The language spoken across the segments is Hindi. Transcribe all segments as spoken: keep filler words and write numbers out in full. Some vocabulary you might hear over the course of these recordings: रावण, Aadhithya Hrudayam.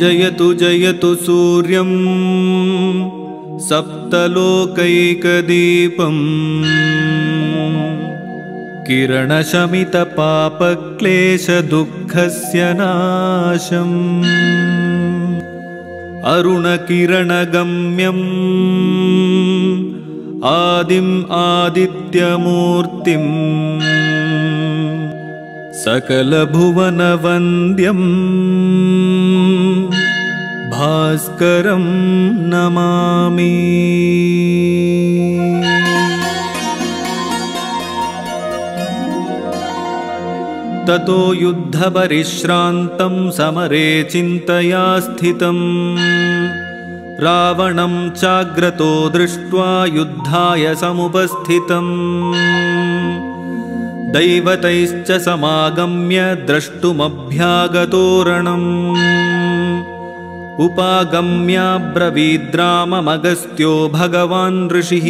जयतु जयतु सूर्यं सप्तलोकैकदीपं किरणशमितपापक्लेशदुःखस्य नाशम् अरुणकिरणगम्यं आदिं आदित्यमूर्तिं सकलभुवनवन्द्यं भास्करं नमामि। ततो युद्धपरिश्रान्तं समरे चिन्तया स्थितं रावणं चाग्रतो दृष्ट्वा युद्धाय समुपस्थितम् दैवतैश्च समागम्य द्रष्टुमभ्यागतोरणम् उपागम्याब्रवीद्राममगस्त्यो भगवान् ऋषिः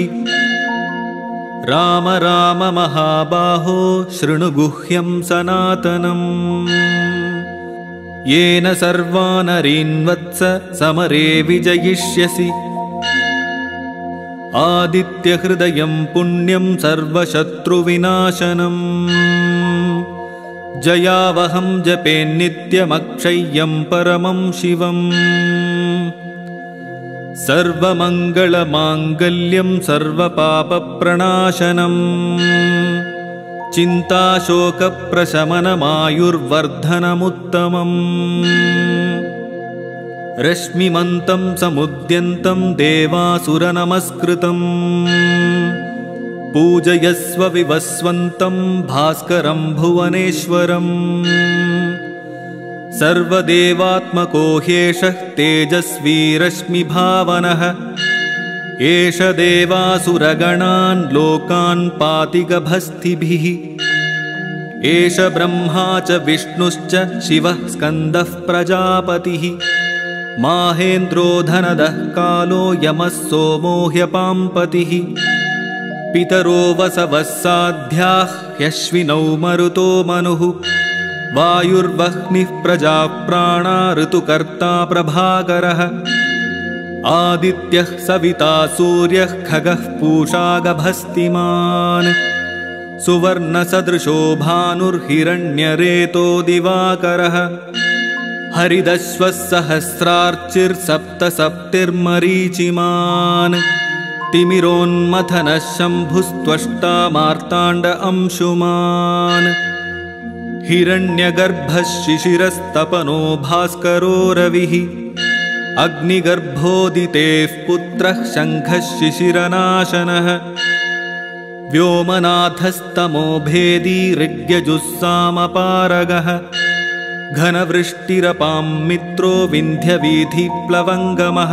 राम राम महाबाहो शृणु गुह्यं सनातनम् येन सर्वानरीन्वत्स समरे विजयिष्यसि आदित्यहृदयं पुण्यं सर्वशत्रुविनाशनम् जयावहं जपे नित्यमक्षय्यं परमं शिवम् सर्वमङ्गलमाङ्गल्यं सर्वपापप्रणाशनम् चिन्ताशोकप्रशमनमायुर्वर्धनमुत्तमम् रश्मिमन्तं समुद्यन्तं देवासुरनमस्कृतं पूजयस्व विवस्वन्तं भास्करं भुवनेश्वरम् सर्वदेवात्मको ह्येषः तेजस्वी रश्मिभावनः एष देवासुरगणान् लोकान् पाति गभस्तिभिः एष ब्रह्मा च विष्णुश्च शिवः स्कन्दः प्रजापतिः माहेन्द्रो धनदः कालो यमः सोमो ह्यपांपतिः पितरो वसवः साध्याः ह्यश्विनौ मरुतो मनुः वायुर्वह्निः प्रजा प्राणा ऋतुकर्ता प्रभाकरः आदित्यः सविता सूर्यः खगः पूषा गभस्तिमान् सुवर्णसदृशो भानुर्हिरण्यरेतो दिवाकरः हरिदश्वः सहस्रार्चिर्सप्तसप्तिर्मरीचिमान् तिमिरोन्मथनः शम्भुस्त्वष्टा मार्ताण्ड अंशुमान् हिरण्यगर्भः शिशिरस्तपनो भास्करो रविः अग्निगर्भोदितेः पुत्रः शङ्खः शिशिरनाशनः व्योमनाथस्तमो भेदी ऋग्यजुस्सामपारगः घनवृष्टिरपां मित्रो विन्ध्यवीथिप्लवङ्गमः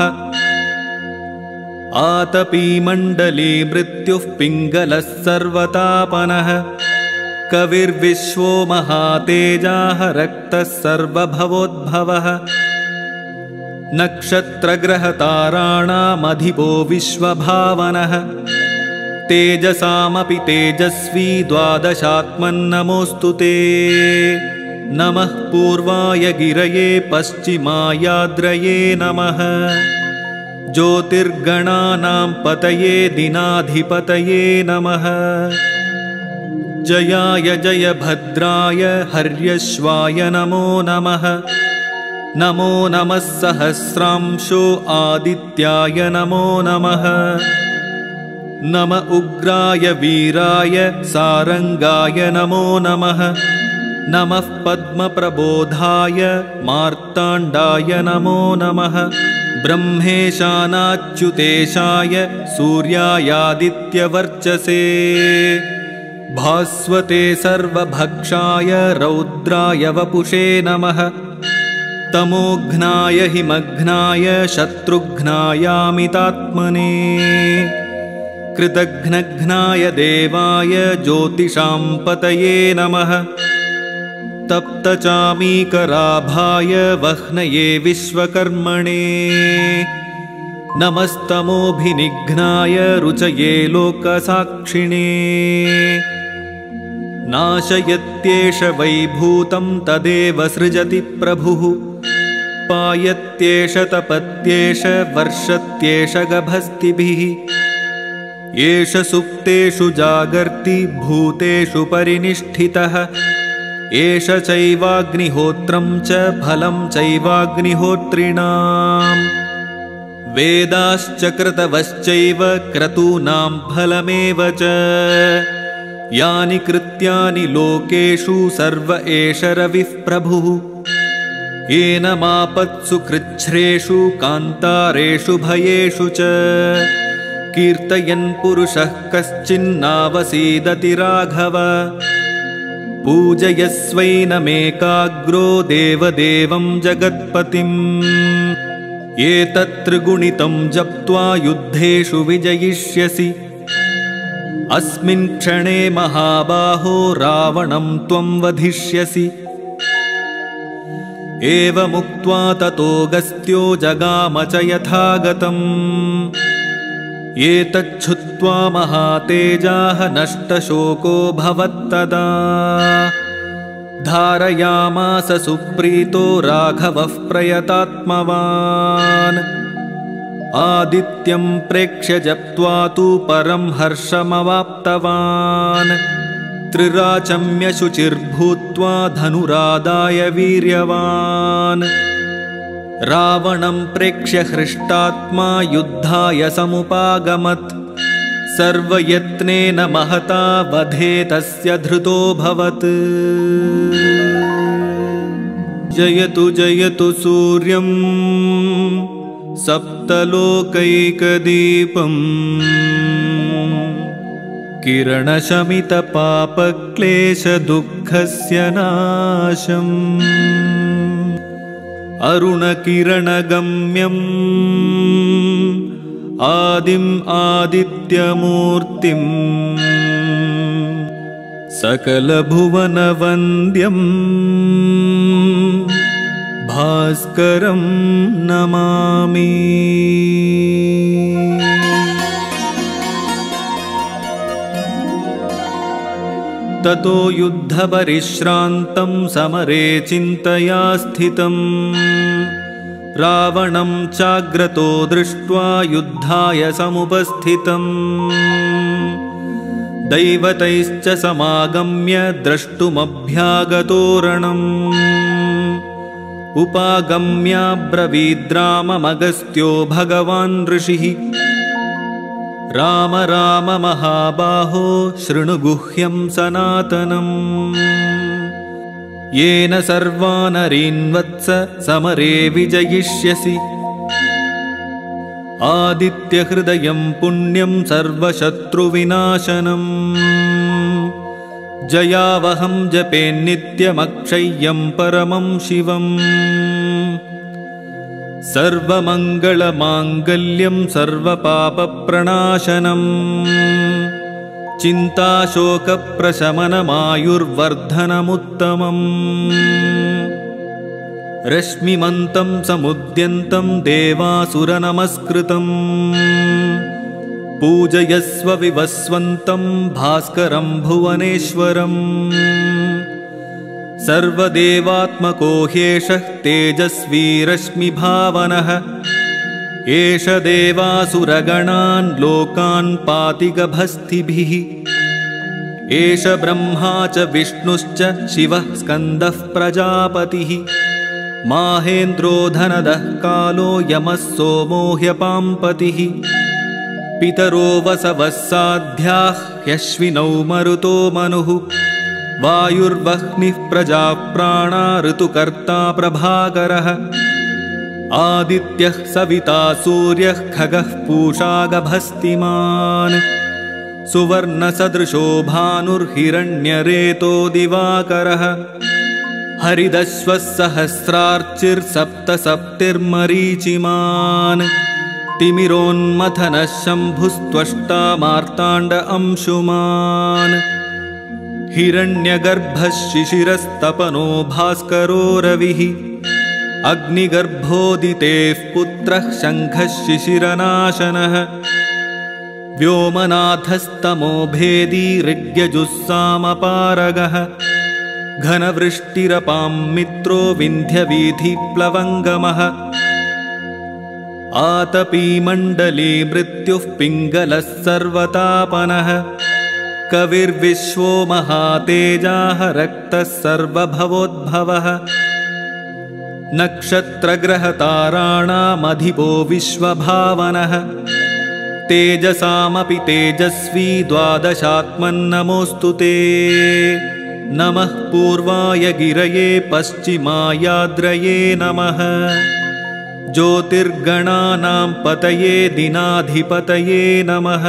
आतपीमण्डली मृत्युः पिङ्गलः सर्वतापनः कविर्विश्वो महातेजाः रक्तः सर्वभवोद्भवः नक्षत्रग्रहताराणामधिपो विश्वभावनः तेजसामपि तेजस्वी द्वादशात्मन्नमोऽस्तु ते नमः पूर्वाय गिरये पश्चिमायाद्रये नमः ज्योतिर्गणानां पतये दिनाधिपतये नमः जयाय जय भद्राय हर्यश्वाय नमो नमः नमो नमः सहस्रांशो आदित्याय नमो नमः नम उग्राय वीराय सारंगाय नमो नमः नमः पद्मप्रबोधाय मार्ताण्डाय नमो नमः ब्रह्मेशानाच्युतेशाय सूर्यायादित्यवर्चसे भास्वते सर्वभक्षाय रौद्राय वपुषे नमः तमोघ्नाय हिमघ्नाय शत्रुघ्नायामितात्मने कृतघ्नघ्नाय देवाय ज्योतिषां पतये नमः तप्तचामीकराभाय वह्नये विश्वकर्मणे नमस्तमोभिनिघ्नाय रुचये लोकसाक्षिणे नाशयत्येष वै भूतं तदेव सृजति प्रभुः पायत्येष तपत्येष वर्षत्येष गभस्तिभिः एष सुप्तेषु जागर्ति भूतेषु परिनिष्ठितः एष चैवाग्निहोत्रं च फलं चैवाग्निहोत्रिणाम् वेदाश्च कृतवश्चैव क्रतूनां फलमेव च यानि कृत्यानि लोकेषु सर्व एष रविः प्रभुः येन मापत्सु कृच्छ्रेषु कान्तारेषु भयेषु च कीर्तयन् पुरुषः कश्चिन्नावसीदति राघव पूजयस्वैनमेकाग्रो देवदेवं जगत्पतिम् एतत् त्रिगुणितं जप्त्वा युद्धेषु विजयिष्यसि अस्मिन् क्षणे महाबाहो रावणं त्वं वधिष्यसि एवमुक्त्वा ततोऽगस्त्यो जगाम च यथागतम् एतच्छ्रुत्वा महातेजाः नष्टशोको भवत्तदा धारयामास सुप्रीतो राघवः प्रयतात्मवान् आदित्यं प्रेक्ष्य जप्त्वा तु परं हर्षमवाप्तवान् त्रिराचम्य शुचिर्भूत्वा धनुरादाय वीर्यवान् रावणं प्रेक्ष्य हृष्टात्मा युद्धाय समुपागमत् सर्वयत्नेन महता वधे तस्य धृतोऽभवत् जयतु जयतु सूर्यं सप्तलोकैकदीपं किरणशमितपापक्लेशदुःखस्य नाशम् अरुणकिरणगम्यम् आदिम् आदित्यमूर्तिम् सकलभुवनवन्द्यम् भास्करं नमामि। ततो युद्धपरिश्रान्तं समरे चिन्तया स्थितं रावणं चाग्रतो दृष्ट्वा युद्धाय समुपस्थितम् दैवतैश्च समागम्य द्रष्टुमभ्यागतोरणम् उपागम्याब्रवीद्राममगस्त्यो भगवान् ऋषिः राम राम महाबाहो शृणु गुह्यं सनातनम् येन सर्वानरीन्वत्स समरे विजयिष्यसि आदित्यहृदयं पुण्यं सर्वशत्रुविनाशनम् जयावहं जपे नित्यमक्षय्यं परमं शिवम् सर्वमङ्गलमाङ्गल्यं सर्वपापप्रणाशनम् चिन्ताशोकप्रशमनमायुर्वर्धनमुत्तमम् रश्मिमन्तं समुद्यन्तं देवासुरनमस्कृतं पूजयस्व विवस्वन्तं भास्करं भुवनेश्वरम् सर्वदेवात्मको ह्येषः तेजस्वी रश्मिभावनः एष देवासुरगणान् लोकान् पाति गभस्तिभिः एष ब्रह्मा च विष्णुश्च शिवः स्कन्दः प्रजापतिः माहेन्द्रो धनदः कालो यमः सोमो ह्यपाम्पतिः पितरो वसवः साध्याः ह्यश्विनौ मरुतो मनुः वायुर्वह्निः प्रजा प्राणा ऋतुकर्ता प्रभाकरः आदित्यः सविता सूर्यः खगः पूषा गभस्तिमान् सुवर्णसदृशो भानुर्हिरण्यरेतो दिवाकरः हरिदश्वः सहस्रार्चिर्सप्तसप्तिर्मरीचिमान् तिमिरोन्मथनः शम्भुस्त्वष्टा मार्ताण्ड अंशुमान् हिरण्यगर्भः शिशिरस्तपनो भास्करो रविः अग्निगर्भोदितेः पुत्रः शङ्खः शिशिरनाशनः व्योमनाथस्तमो भेदी ऋग्यजुस्सामपारगः घनवृष्टिरपां मित्रो विन्ध्य वीधि प्लवंगमः आतपी मंडले मृत्युः पिंगलः सर्वतापनः कविर्विश्वो महातेजाः रक्तः सर्वभवोद्भवः नक्षत्रग्रहताराणामधिपो विश्वभावनः तेजसामपि तेजस्वी द्वादशात्मन्नमोऽस्तु ते। नमः पूर्वाय गिरये पश्चिमायाद्रये नमः ज्योतिर्गणानां पतये दिनाधिपतये नमः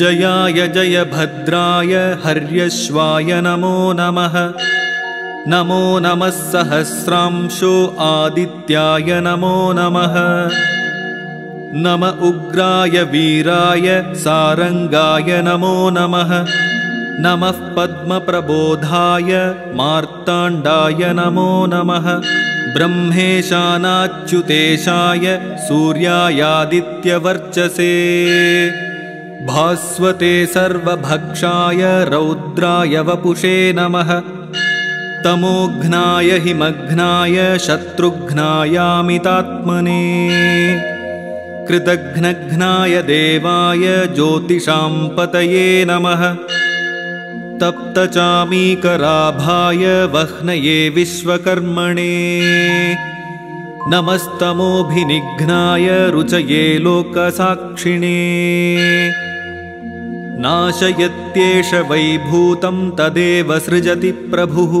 जयाय जय भद्राय हर्यश्वाय नमो नमः नमो नमः सहस्रांशो आदित्याय नमो नमः नम उग्राय वीराय सारंगाय नमो नमः नमः पद्मप्रबोधाय मार्तांडाय नमो नमः ब्रह्मेशानाच्युतेशाय सूर्यायादित्यवर्चसे भास्वते सर्वभक्षाय रौद्राय वपुषे नमः तमोघ्नाय हिमघ्नाय शत्रुघ्नायामितात्मने कृतघ्नघ्नाय देवाय ज्योतिषां पतये नमः तप्तचामीकराभाय वह्नये विश्वकर्मणे नमस्तमोभिनिघ्नाय रुचये लोकसाक्षिणे नाशयत्येष वैभूतं तदेव सृजति प्रभुः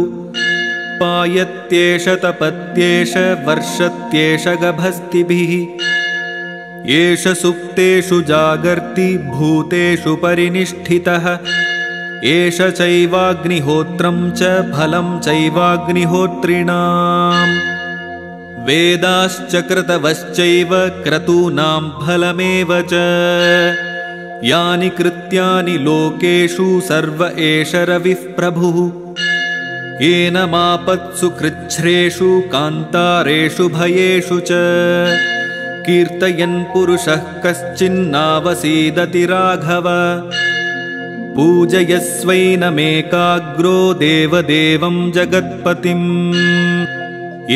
पायत्येष तपत्येष वर्षत्येष गभस्तिभिः एष सुप्तेषु जागर्ति भूतेषु परिनिष्ठितः एष चैवाग्निहोत्रं च फलं चैवाग्निहोत्रिणां वेदाश्च कृतवश्चैव क्रतूनां फलमेव च यानि कृत्यानि लोकेषु सर्व एष रविः प्रभुः येन मापत्सु कृच्छ्रेषु कान्तारेषु भयेषु च कीर्तयन् पुरुषः कश्चिन्नावसीदति राघव पूजयस्वैनमेकाग्रो देवदेवं जगत्पतिम्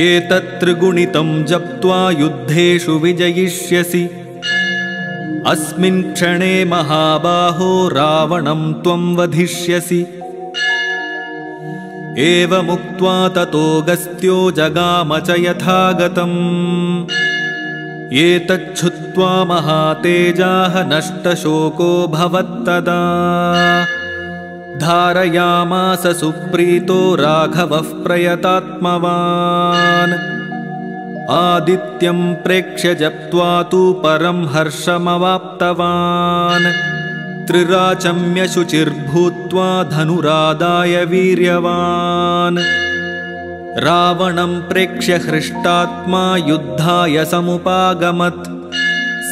एतत् त्रिगुणितं जप्त्वा युद्धेषु विजयिष्यसि अस्मिन् क्षणे महाबाहो रावणं त्वं वधिष्यसि एवमुक्त्वा ततोऽगस्त्यो जगाम च यथा गतम् एतच्छुत्वा महातेजाः नष्टशोको भवत्तदा धारयामास सुप्रीतो राघवः प्रयतात्मवान् आदित्यं प्रेक्ष्य जप्त्वा तु परं हर्षमवाप्तवान् त्रिराचम्य शुचिर्भूत्वा धनुरादाय वीर्यवान् रावणं प्रेक्ष्य हृष्टात्मा युद्धाय समुपागमत्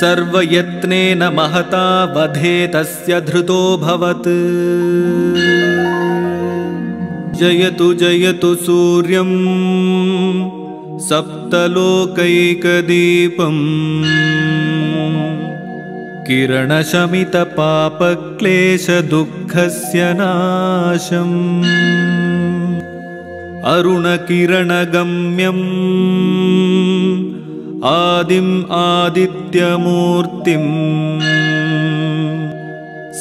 सर्वयत्नेन महता वधे तस्य धृतोऽभवत्। जयतु जयतु सूर्यं सप्तलोकैकदीपं किरणशमितपापक्लेशदुःखस्य नाशम् अरुणकिरणगम्यं आदिं आदित्यमूर्तिं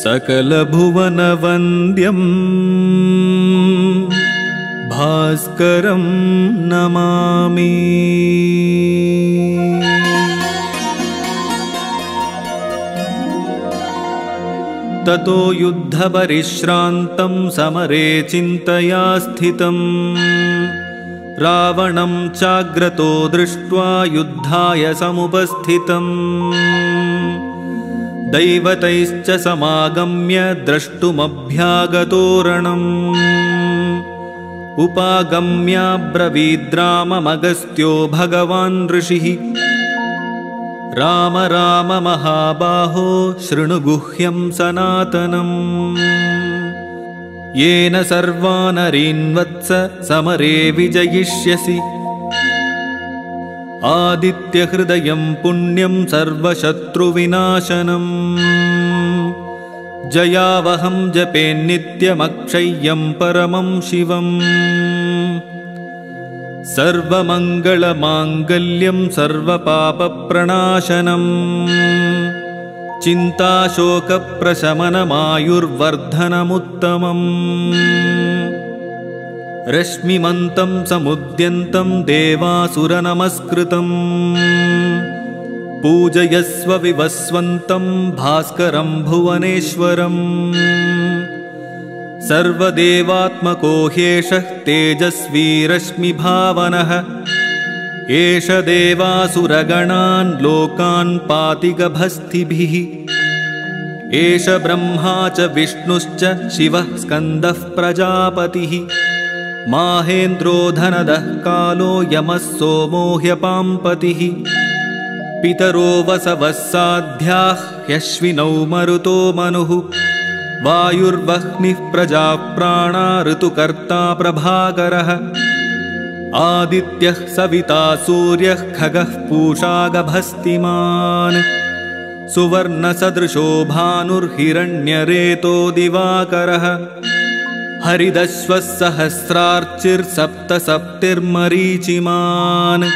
सकलभुवनवन्द्यं भास्करं नमामि। ततो युद्धपरिश्रान्तं समरे चिन्तया स्थितं रावणं चाग्रतो दृष्ट्वा युद्धाय समुपस्थितम् दैवतैश्च समागम्य द्रष्टुमभ्यागतोरणम् उपागम्याब्रवीद्राममगस्त्यो भगवान् ऋषिः राम राम महाबाहो शृणु गुह्यं सनातनम् येन सर्वानरीन्वत्स समरे विजयिष्यसि आदित्यहृदयं पुण्यं सर्वशत्रुविनाशनम् जयावहं जपे नित्यमक्षय्यं परमं शिवं सर्वमङ्गलमाङ्गल्यं सर्वपापप्रणाशनं चिन्ताशोकप्रशमनमायुर्वर्धनमुत्तमम् रश्मिमन्तं समुद्यन्तं देवासुरनमस्कृतं पूजयस्व विवस्वन्तं भास्करं भुवनेश्वरं सर्वदेवात्मको ह्येषः तेजस्वी रश्मिभावनः एष देवासुरगणान् लोकान् पाति गभस्तिभिः एष ब्रह्मा च विष्णुश्च शिवः स्कन्दः प्रजापतिः माहेन्द्रो धनदः कालो यमः सोमो ह्यपांपतिः पितरो वसवः साध्याः ह्यश्विनौ मरुतो मनुः वायुर्वह्निः प्रजा प्राणा ऋतुकर्ता प्रभाकरः आदित्यः सविता सूर्यः खगः पूषा गभस्तिमान् सुवर्णसदृशो भानुर्हिरण्यरेतो दिवाकरः हरिदश्वसहस्रार्चिर्सप्तसप्तिर्मरीचिमान्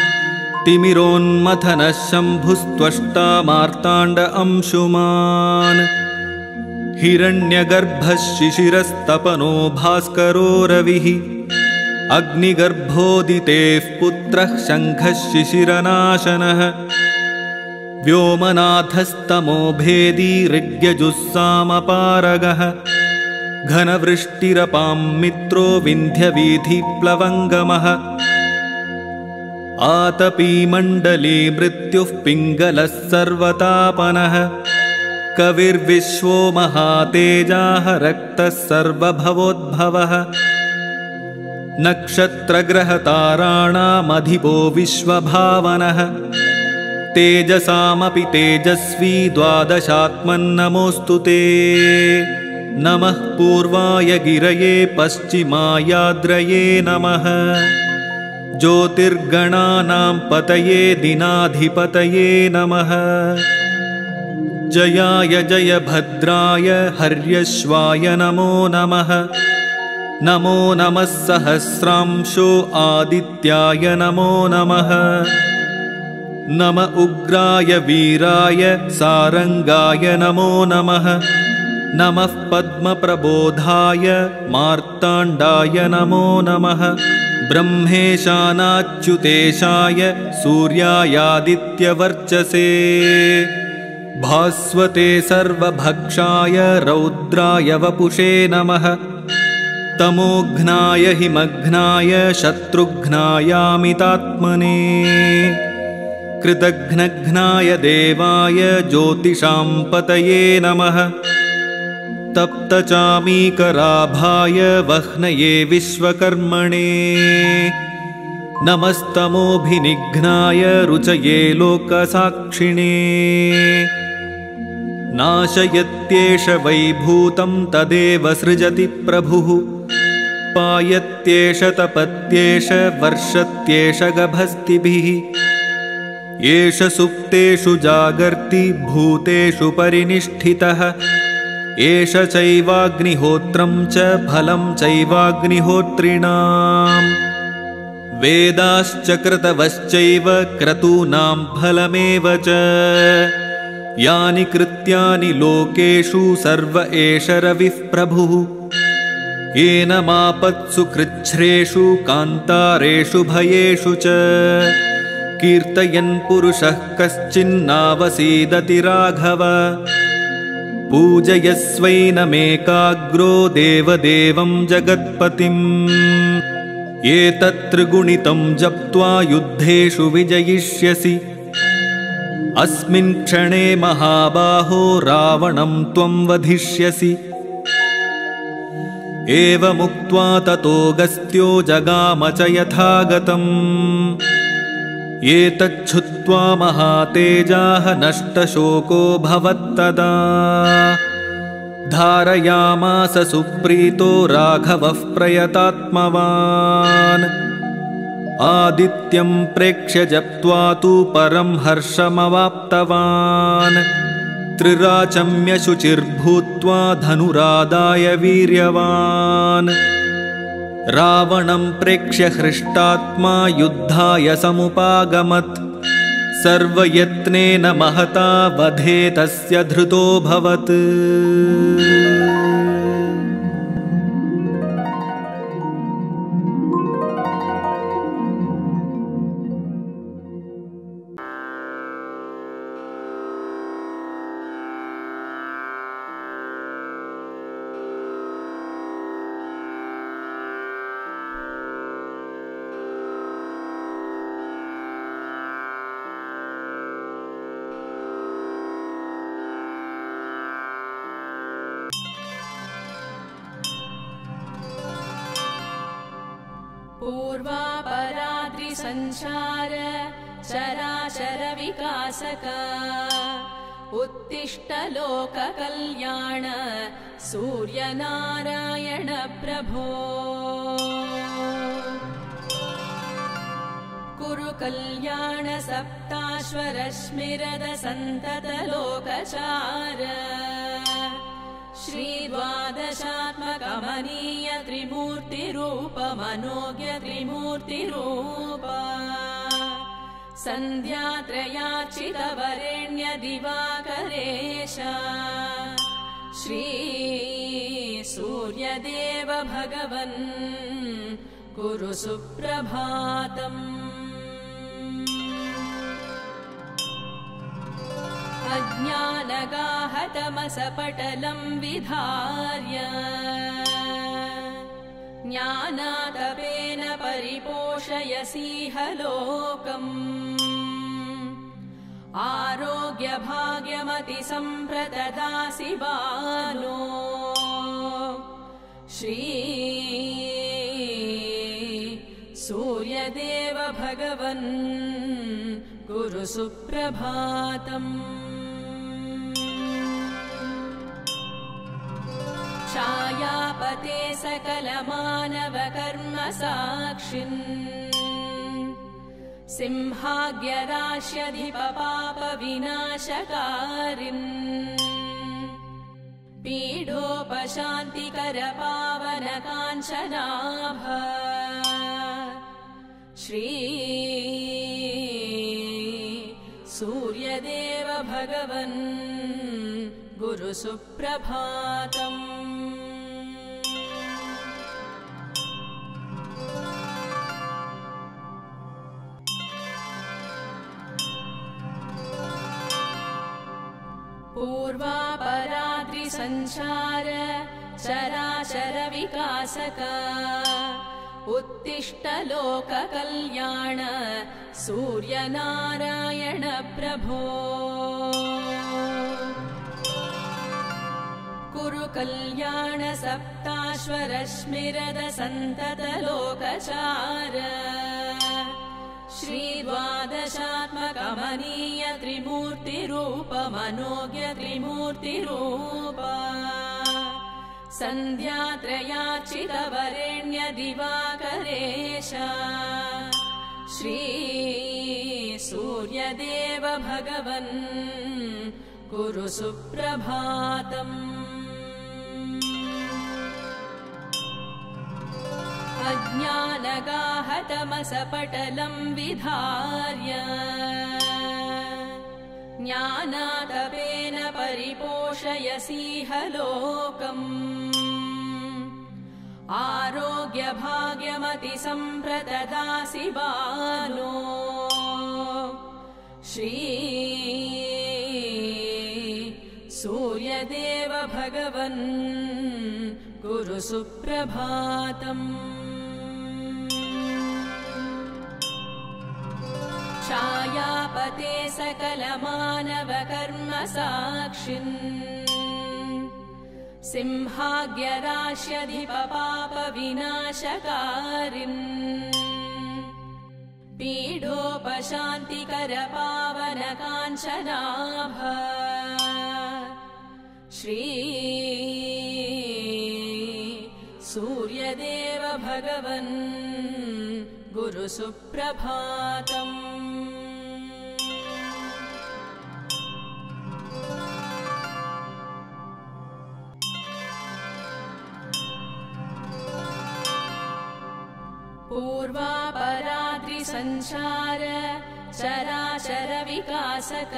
तिमिरोन्मथनः शम्भुस्त्वष्टा मार्ताण्ड अंशुमान् हिरण्यगर्भः शिशिरस्तपनो भास्करो रविः अग्निगर्भोदितेः पुत्रः शङ्खः शिशिरनाशनः व्योमनाथस्तमो भेदी ऋग्यजुस्सामपारगः घनवृष्टिरपां मित्रो विन्ध्यवीथिप्लवङ्गमः आतपीमण्डली मृत्युः पिङ्गलः सर्वतापनः कविर्विश्वो महातेजाः रक्तः सर्वभवोद्भवः नक्षत्रग्रहताराणामधिपो विश्वभावनः तेजसामपि तेजस्वी द्वादशात्मन्नमोऽस्तु ते नमः पूर्वाय गिरये पश्चिमायाद्रये नमः ज्योतिर्गणानां पतये दिनाधिपतये नमः जयाय जय भद्राय हर्यश्वाय नमो नमः नमो नमः सहस्रांशो आदित्याय नमो नमः नम उग्राय वीराय सारंगाय नमो नमः नमः पद्मप्रबोधाय मार्ताण्डाय नमो नमः ब्रह्मेशानाच्युतेशाय सूर्यायादित्यवर्चसे भास्वते सर्वभक्षाय रौद्राय वपुषे नमः तमोघ्नाय हिमघ्नाय शत्रुघ्नायामितात्मने कृतघ्नघ्नाय देवाय ज्योतिषां पतये नमः तप्तचामीकराभाय वह्नये विश्वकर्मणे नमस्तमोभिनिघ्नाय रुचये लोकसाक्षिणे नाशयत्येष वैभूतं तदेव सृजति प्रभुः पायत्येष तपत्येष वर्षत्येष गभस्तिभिः एष सुप्तेषु जागर्ति भूतेषु परिनिष्ठितः एष चैवाग्निहोत्रं च फलं चैवाग्निहोत्रिणां वेदाश्च क्रतवश्चैव क्रतूनां फलमेव च यानि कृत्यानि लोकेषु सर्व एष रविः प्रभुः येन मापत्सु कृच्छ्रेषु कान्तारेषु भयेषु च कीर्तयन् पुरुषः कश्चिन्नावसीदति राघव पूजयस्वैनमेकाग्रो देवदेवं जगत्पतिम् एतत्त्रिगुणितं जप्त्वा युद्धेषु विजयिष्यसि अस्मिन् क्षणे महाबाहो रावणं त्वं वधिष्यसि एवमुक्त्वा ततोऽगस्त्यो जगाम च यथा गतम् एतच्छुत्वा महातेजाः नष्टशोको भवत्तदा धारयामास सुप्रीतो राघवः प्रयतात्मवान् आदित्यं प्रेक्ष्य जप्त्वा तु परं हर्षमवाप्तवान् पितृराचम्य शुचिर्भूत्वा धनुरादाय वीर्यवान् रावणं प्रेक्ष्य हृष्टात्मा युद्धाय समुपागमत् सर्वयत्नेन महता वधे तस्य धृतोऽभवत्। संसार चराचर विकासक उत्तिष्ठ लोक कल्याण सूर्य नारायण प्रभो। कुरु कल्याण सप्ताश्वर स्मिरद संतत लोकचार श्री द्वादशात्मक कमनीय त्रिमूर्ति रूप मनोज्ञ त्रिमूर्ति रूप संध्यात्रयाचित वरेण्य दिवाकरेश श्री सूर्यदेव भगवन् कुरु सुप्रभातम्। अज्ञानगाहतमसपटलं विधार्य ज्ञानातपेन परिपोषयसीह लोकम् आरोग्यभाग्यमतिसम्प्रददासि बालो श्री सूर्यदेव भगवन् कुरु सुप्रभातम्। छायापते सकलमानवकर्म साक्षिन् सिंहाग्यराश्यधिपपापविनाशकारिन् पीडोपशान्तिकरपावनकाञ्चनाभ श्री सूर्यदेव भगवन् गुरु सुप्रभातम्। पूर्वापराद्रिसंसार चराचर विकासक उत्तिष्ठ लोक कल्याण सूर्य नारायण प्रभो। कुरु कल्याण सप्ताश्वर स्मिरद संतत लोकचार श्री द्वादशात्मक कमनीय त्रिमूर्ति रूप मनोज्ञ त्रिमूर्ति रूप संध्यात्रयाचित वरेण्य दिवाकरेश श्री सूर्यदेव भगवन् कुरु सुप्रभातम्। अज्ञानगाहतमसपटलं विधार्य ज्ञानातपेन परिपोषयसीह लोकम् आरोग्यभाग्यमतिसम्प्रददासि बालो श्री सूर्यदेव भगवन् कुरु सुप्रभातम्। छायापते सकलमानवकर्म साक्षिन् सिंहाग्यराश्यधिपपापविनाशकारिन् पीडोपशान्तिकरपावनकाञ्चनाभ श्री सूर्यदेव भगवन् गुरु सुप्रभातम्। पूर्वापराद्रिसंसार चराचर विकासक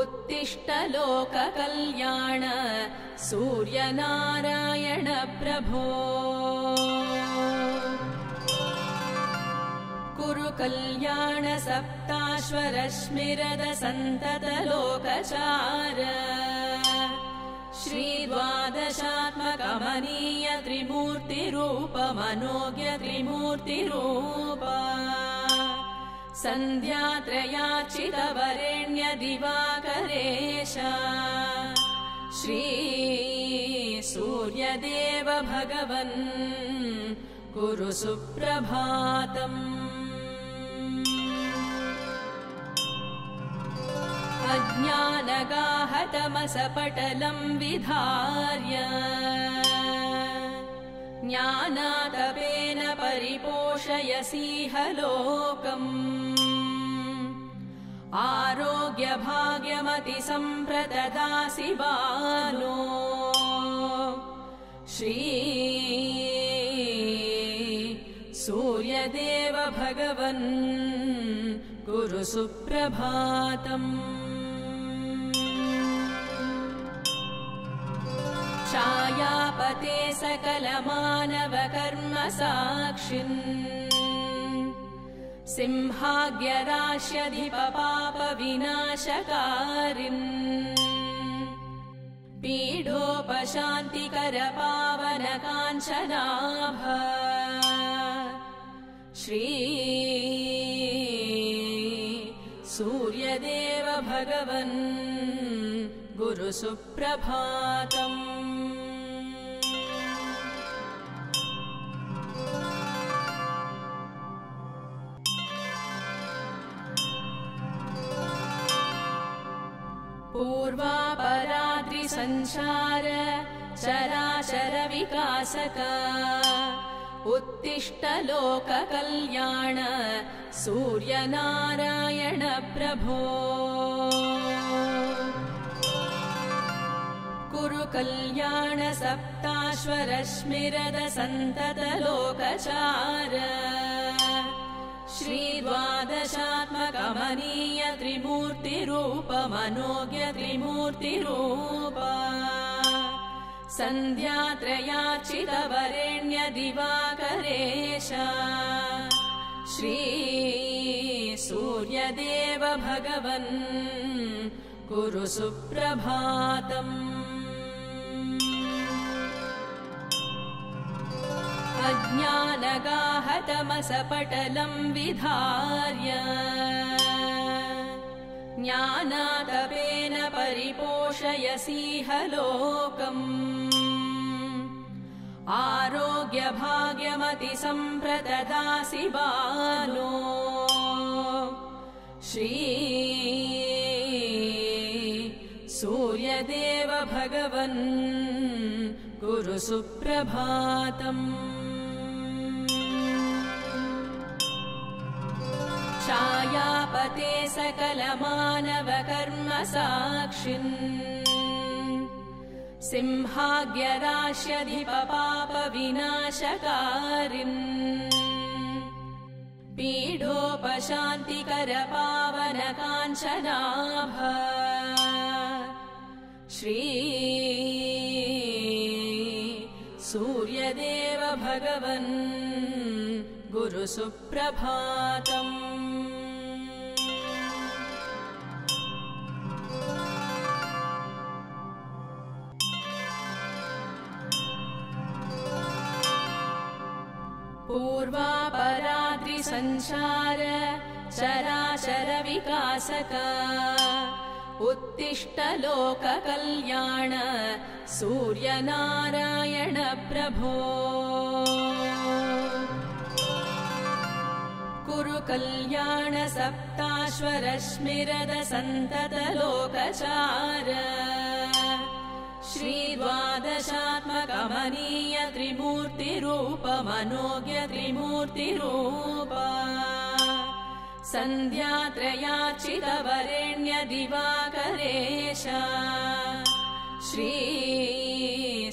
उत्तिष्ठ लोक कल्याण सूर्यनारायण प्रभो। कुरु कल्याण सप्ताश्वरश्मिरद संतत लोकचार श्रीद्वादशात्मकमनीय त्रिमूर्तिरूप मनोज्ञ त्रिमूर्तिरूप संध्यात्रयाचितवरेण्य दिवाकरेश श्री सूर्यदेव भगवन् कुरु सुप्रभातम्। अज्ञानगाहतमसपटलं विधार्य ज्ञानातपेन परिपोषयसीह लोकम् आरोग्यभाग्यमतिसम्प्रददासि बालो श्री सूर्यदेव भगवन् कुरु सुप्रभातम्। छायापते सकलमानवकर्म साक्षिन् सिंहाग्यराश्यधिपपापविनाशकारिन् पीडोपशान्तिकरपावनकाञ्चनाभ श्री सूर्यदेव भगवन् गुरु सुप्रभातम्। पूर्वापराद्रिसंसार चराचर विकासक उत्तिष्ठ लोक कल्याण सूर्यनारायण प्रभो। कुरु कल्याण सप्ताश्वरश्मिरद संतत लोकचार श्रीद्वादशात्मकमनीय त्रिमूर्तिरूप मनोज्ञ त्रिमूर्तिरूप संध्यात्रयाचितवरेण्य दिवाकरेश श्री सूर्यदेव भगवन् कुरु सुप्रभातम्। अज्ञानगाहतमसपटलं विधार्य ज्ञानातपेन परिपोषयसीह लोकम् आरोग्यभाग्यमतिसम्प्रददासि बालो श्री सूर्यदेव भगवन् कुरु सुप्रभातम्। छायापते सकलमानवकर्म साक्षिन् सिंहाग्यराश्यधिपपापविनाशकारिन् पीडोपशान्तिकरपावनकाञ्चनाभ श्री सूर्यदेव भगवन् गुरु सुप्रभातम्। पूर्वापराद्रिसंसार चराचर विकासक उत्तिष्ठ लोक कल्याण सूर्यनारायण प्रभो। कुरु कल्याण सप्ताश्वरश्मिरद संतत लोकचार श्रीद्वादशात्मकमनीय त्रिमूर्तिरूप मनोज्ञ त्रिमूर्तिरूप संध्यात्रयाचितवरेण्य दिवाकरेश श्री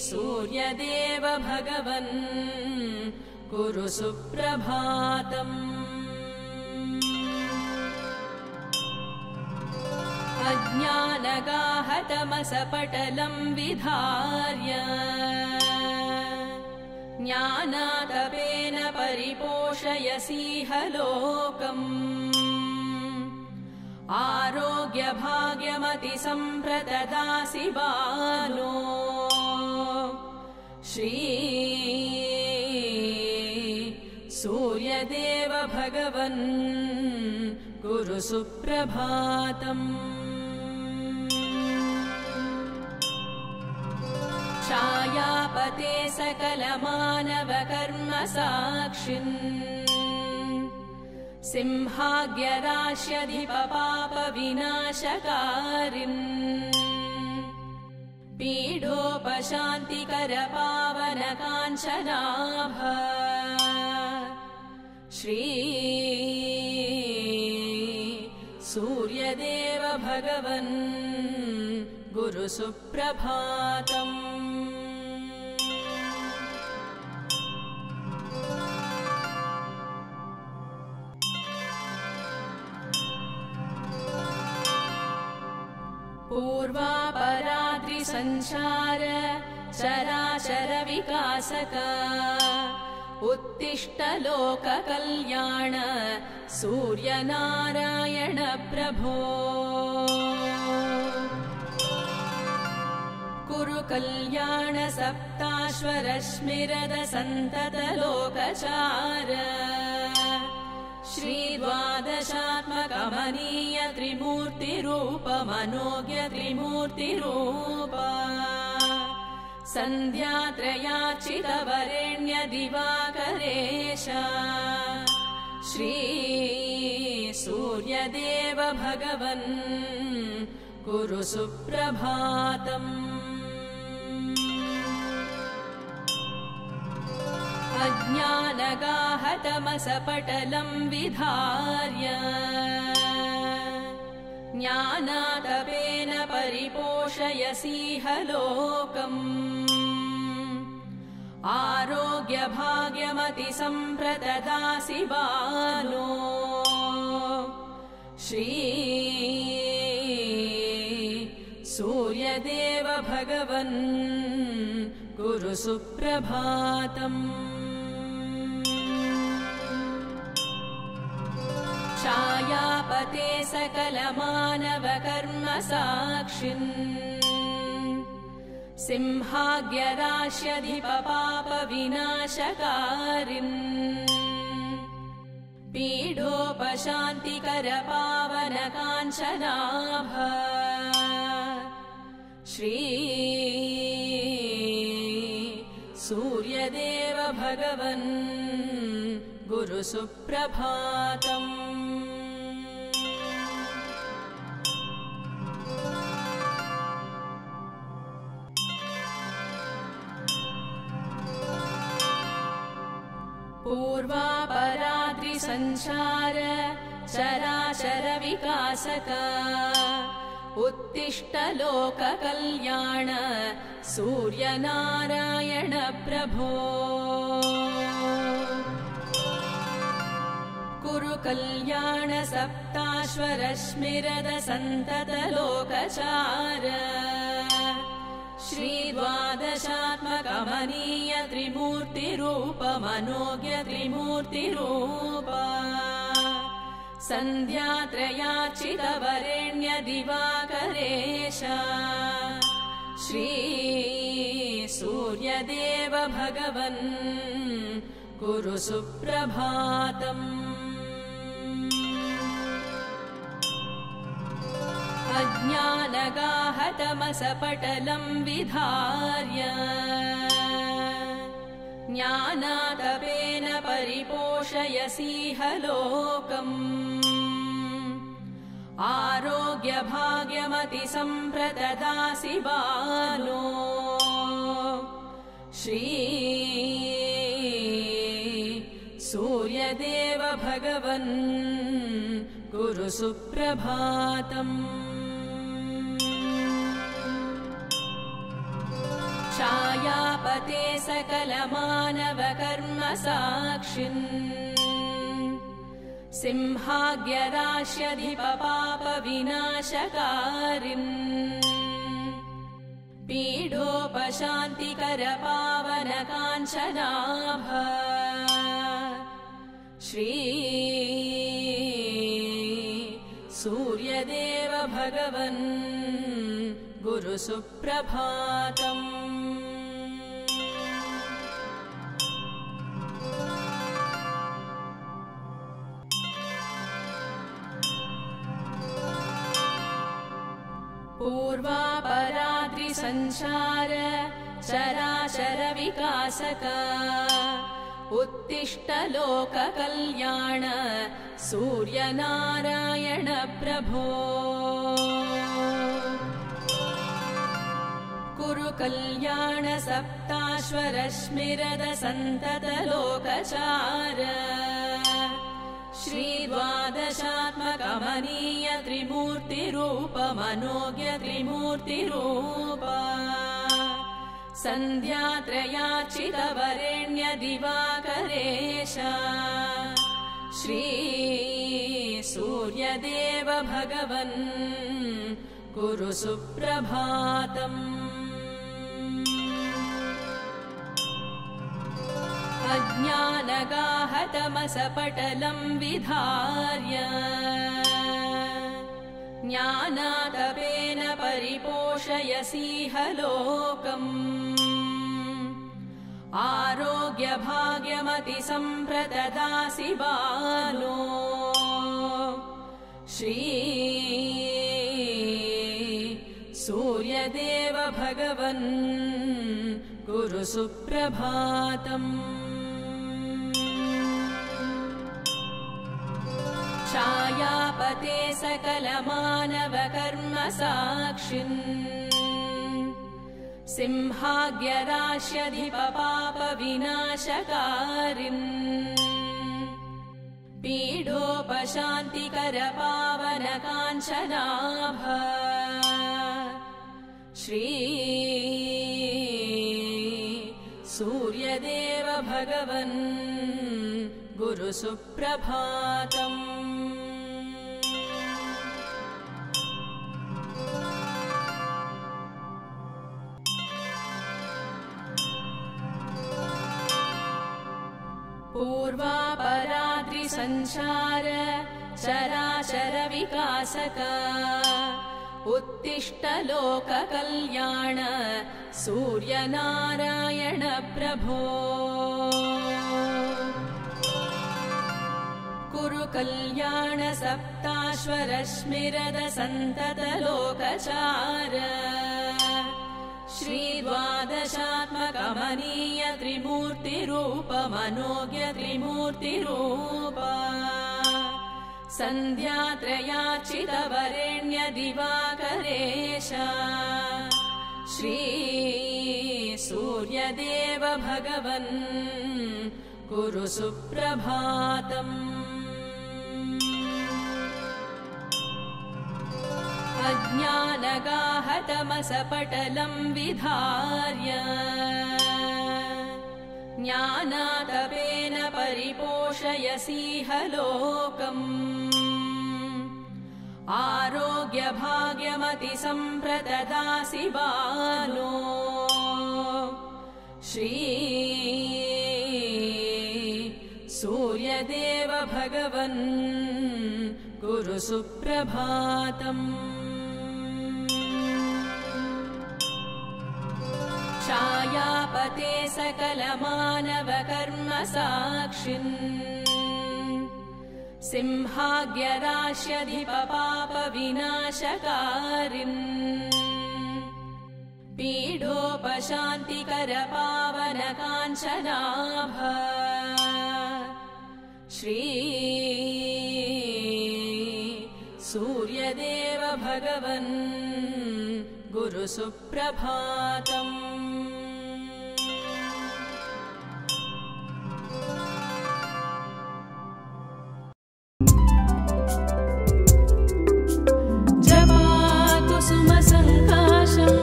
सूर्यदेव भगवन् गुरु सुप्रभातम् अज्ञानगाहतमसपटलं विधार्य ज्ञानातपेन परिपोषयसीह लोकम् आरोग्यभाग्यमतिसम्प्रददासि बालो श्री सूर्यदेव भगवन् गुरुसुप्रभातम् छायापते सकलमानवकर्मसाक्षिन् सिंहाग्यराश्यधिपपापविनाशकारिन् पीडोपशान्तिकरपावनकाञ्चनाभ श्री सूर्यदेव भगवन् गुरुसुप्रभातम् पूर्वापराद्रिसंसार चराचरविकासका उत्तिष्ठ लोककल्याण सूर्यनारायण प्रभो कुरु कल्याण सप्ताश्वर स्मिरद सन्तत लोकचार श्रीद्वादशात्मकमनीय त्रिमूर्तिरूप मनोज्ञ त्रिमूर्तिरूप सन्ध्यात्रयाचितवरेण्य दिवाकरेश श्री सूर्यदेव भगवन् गुरुसुप्रभातम् अज्ञानगाहतमसपटलं विधार्य ज्ञानातपेन परिपोषयसीह लोकम् आरोग्यभाग्यमतिसम्प्रददासि बालो श्री सूर्यदेव भगवन् गुरुसुप्रभातम् छायापते सकलमानवकर्मसाक्षिन् सिंहाग्यराश्यधिपपापविनाशकारिन् पीडोपशान्तिकरपावनकाञ्चनाभ श्री सूर्यदेव भगवन् गुरुसुप्रभातम् पूर्वापराद्रिसंसार चराचर विकासका उत्तिष्ठ लोककल्याण सूर्यनारायण प्रभो कुरु कल्याण सप्ताश्वर स्मिरद सन्तत लोकचार श्रीद्वादशात्मकमनीय त्रिमूर्तिरूप मनोज्ञ त्रिमूर्तिरूप सन्ध्यात्रयाचितवरेण्य दिवाकरेश श्री सूर्यदेव भगवन् गुरुसुप्रभातम् अज्ञानगाहतमसपटलं विधार्य ज्ञानातपेन परिपोषयसीह लोकम् आरोग्यभाग्यमतिसम्प्रददासि बालो श्री सूर्यदेव भगवन् गुरुसुप्रभातम् छायापते सकलमानवकर्मसाक्षिन् सिंहाग्यराश्यधिपपापविनाशकारिन् पीडोपशान्तिकरपावनकाञ्चनाभ श्री सूर्यदेव भगवन् गुरुसुप्रभातम्। पूर्वापराद्रिसंसार चराचर विकासका उत्तिष्ठ लोक कल्याण सूर्यनारायण प्रभो कुरु कल्याण सप्ताश्वर स्मिरद संतत लोकचार श्री द्वादशात्मकमनीय त्रिमूर्तिरूप मनोज्ञ त्रिमूर्तिरूप संध्यात्रयाचितवरेण्य दिवाकरेश श्री सूर्यदेव भगवन् कुरु सुप्रभातम्। अज्ञानगाहतमसपटलं विधार्य ज्ञानातपेन परिपोषयसीह लोकम् आरोग्यभाग्यमतिसम्प्रददासि बालो श्री सूर्यदेव भगवन् गुरुसुप्रभातम्। छायापते सकलमानवकर्मसाक्षिन् सिंहाग्यराश्यधिपपापविनाशकारिन् पीडोपशान्तिकरपावनकाञ्चनाभ श्री सूर्यदेव भगवन् गुरुसुप्रभातम्। पूर्वापराद्रिसंसार चराचर विकासका उत्तिष्ठ लोक कल्याण सूर्यनारायण प्रभो कुरु कल्याण सप्ताश्वर स्मिरद संतत लोकचार श्री द्वादशात्मकमनीय त्रिमूर्तिरूप मनोज्ञ त्रिमूर्तिरूप संध्यात्रयाचितवरेण्य दिवाकरेश श्री सूर्यदेव भगवन् कुरु सुप्रभातम्। अज्ञानगाहतमसपटलं विधार्य ज्ञानातपेन परिपोषयसीह लोकम् आरोग्यभाग्यमतिसम्प्रददासि बालो श्री सूर्यदेव भगवन् गुरुसुप्रभातम्। छायापते सकलमानवकर्मसाक्षिन् सिंहाग्यराश्यधिपपापविनाशकारिन् पीडोपशान्तिकरपावनकाञ्चनाभ श्री सूर्यदेव भगवन् गुरुसुप्रभातम्। जवा कुसुमसङ्काशम्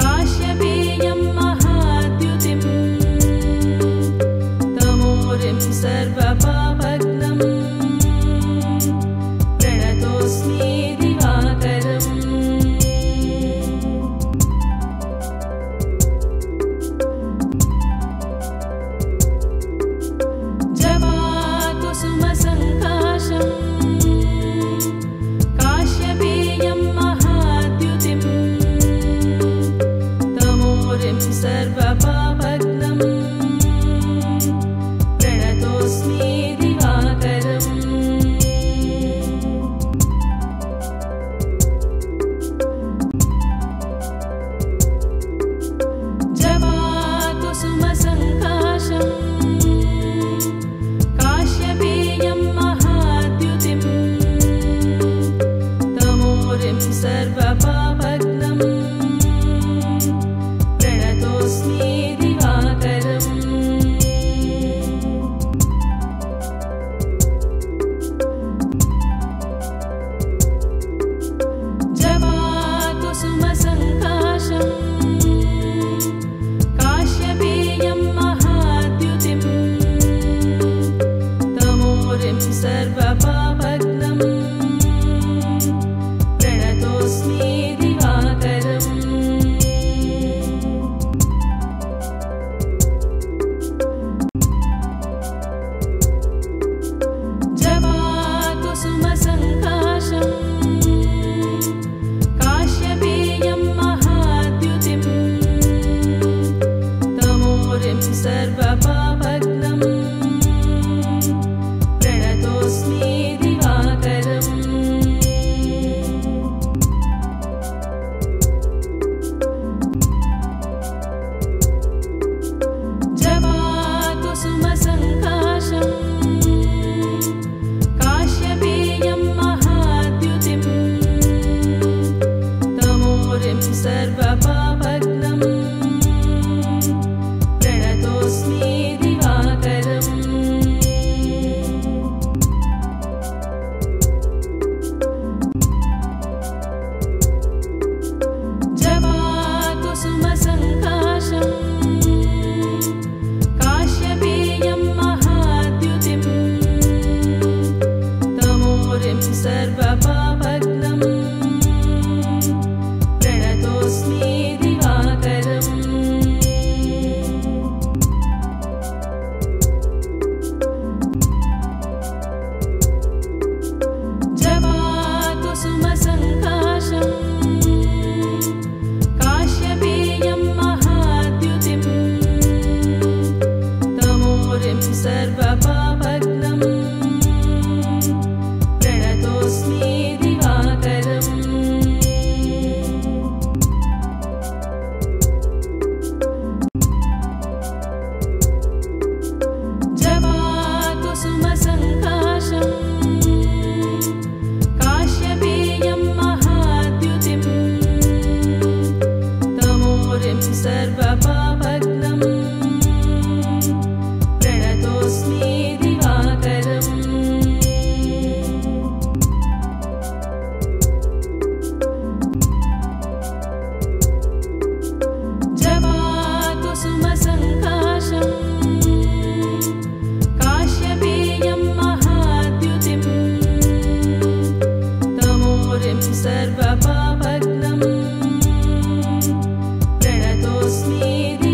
काश सर्वपापहरं प्रणतोऽस्मि दिवाकरं जपाकुसुमसङ्काशं काश्यपेयं महाद्युतिं तमोरिं सर्वपापहरं सर्वपापहरं प्रणतोऽस्मि दिवाकरं जपाकुसुमसङ्काशं काश्यपेयं महाद्युतिं तमोरिं सर्वपापहरं जपाकुसुमसङ्काशं काश्यपेयं महाद्युतिं तमोरिं सर्वपापहरं प्रणतोऽस्मि दिवाकरम्। जपाकुसुमसङ्काशं काश्यपेयं महाद्युतिं तमोरिं सर्वपापहरं प्रणतोऽस्मि दिवाकरम्। जपाकुसुमसङ्काशं काश्यपेयं महाद्युतिं तमोरिं सर्वपापहरं प्रणतोऽस्मि दिवाकरम्। जपाकुसुमसङ्काशं काश्यपेयं महाद्युतिं तमोरिं सर्वपापहरं प्रणतोऽस्मि दिवाकरम्। जपाकुसुमसङ्काशं काश्यपेयं महाद्युतिं तमोरिं सर्वपापहरं प्रणतोऽस्मि।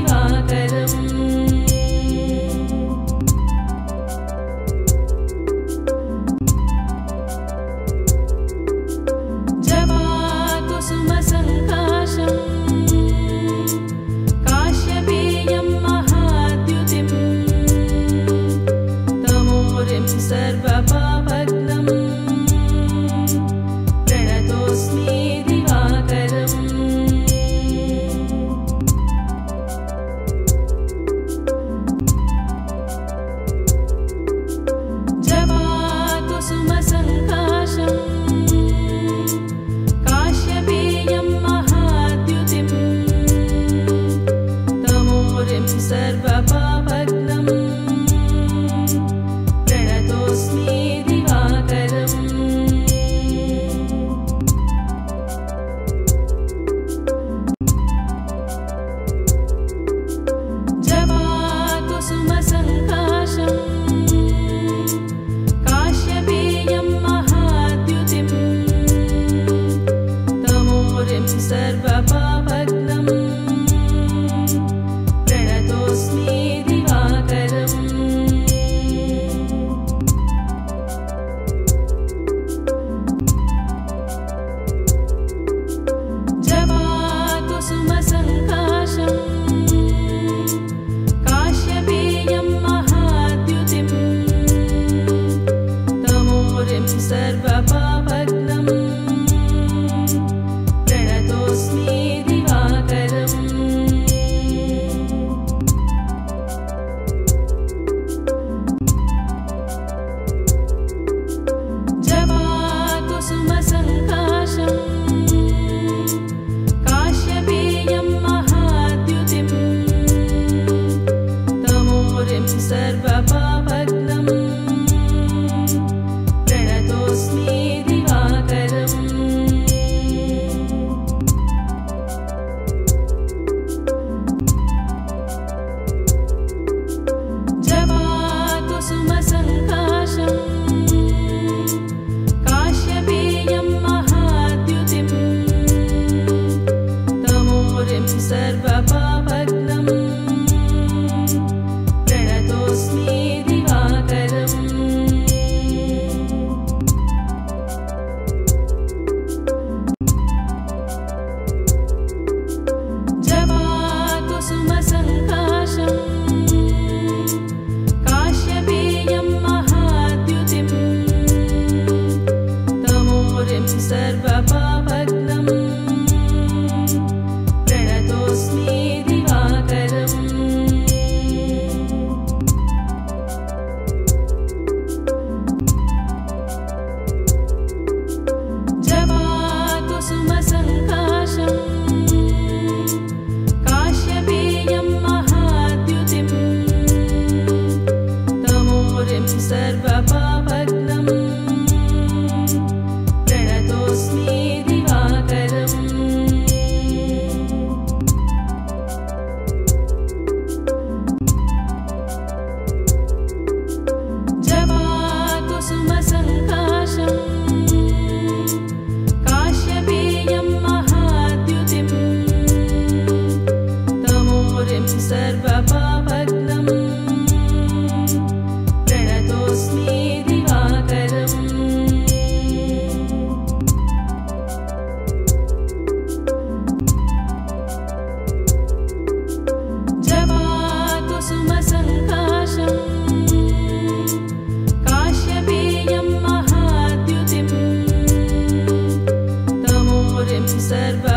सर्व